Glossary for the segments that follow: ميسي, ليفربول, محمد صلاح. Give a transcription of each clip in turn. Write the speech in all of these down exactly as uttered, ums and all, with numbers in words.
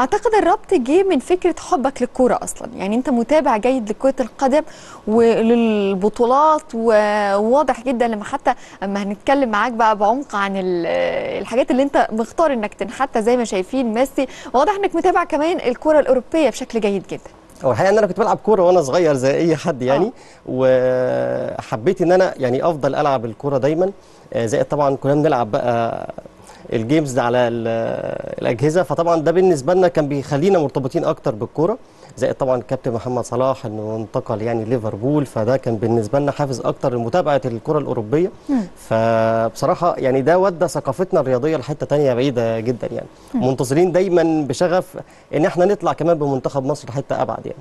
اعتقد الربط جه من فكره حبك للكوره اصلا، يعني انت متابع جيد لكره القدم وللبطولات، وواضح جدا لما حتى اما هنتكلم معاك بقى بعمق عن الحاجات اللي انت مختار انك تنحتى زي ما شايفين ميسي، واضح انك متابع كمان الكره الاوروبيه بشكل جيد جدا. هو الحقيقه ان انا كنت بلعب كوره وانا صغير زي اي حد يعني آه. وحبيت ان انا يعني افضل العب الكوره دايما، زائد طبعا كنا بنلعب بقى الجيمز ده على الاجهزه، فطبعا ده بالنسبه لنا كان بيخلينا مرتبطين اكتر بالكوره، زائد طبعا الكابتن محمد صلاح انه انتقل يعني ليفربول، فده كان بالنسبه لنا حافز اكتر لمتابعه الكره الاوروبيه. م. فبصراحه يعني ده ودى ثقافتنا الرياضيه لحته ثانيه بعيده جدا يعني. م. منتظرين دايما بشغف ان احنا نطلع كمان بمنتخب مصر لحته ابعد يعني.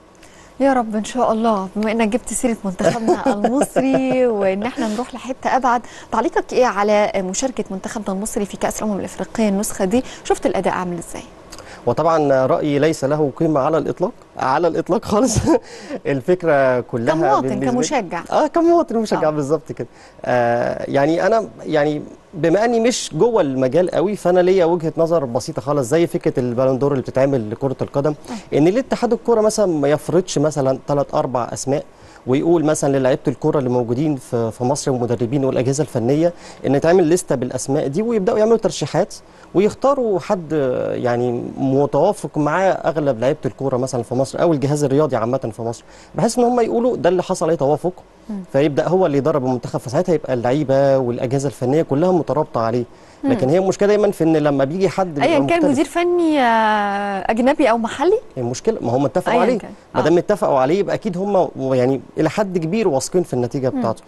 يا رب ان شاء الله. بما انك جبت سيره منتخبنا المصري وان احنا نروح لحته ابعد، تعليقك ايه على مشاركه منتخبنا المصري في كاس الامم الافريقيه النسخه دي؟ شفت الاداء عامل ازاي؟ وطبعا رايي ليس له قيمه على الاطلاق، على الاطلاق خالص. الفكره كلها كمواطن كمشجع اه كمواطن مشجع بالظبط كده. آه يعني انا يعني بما اني مش جوه المجال قوي، فانا ليا وجهه نظر بسيطه خالص، زي فكره البالون دور اللي بتتعمل لكره القدم، ان ليه اتحاد الكوره مثلا ما يفرضش مثلا ثلاث اربع اسماء ويقول مثلا للاعيبه الكوره اللي موجودين في في مصر والمدربين والاجهزه الفنيه ان يتعمل لسته بالاسماء دي، ويبداوا يعملوا ترشيحات ويختاروا حد يعني متوافق معاه اغلب لعيبه الكوره مثلا في مصر او الجهاز الرياضي عامه في مصر، بحيث ان هم يقولوا ده اللي حصل ايه توافق، فيبدا هو اللي يدرب المنتخب، فساعتها يبقى اللعيبه والاجهزه الفنيه كلها مترابطه عليه. لكن هي المشكله دايما في ان لما بيجي حد ايا كان مدير فني اجنبي او محلي، المشكله ما هم اتفقوا عليه، ما دام اتفقوا عليه يبقى اكيد هم يعني الى حد كبير واثقين في النتيجه بتاعته.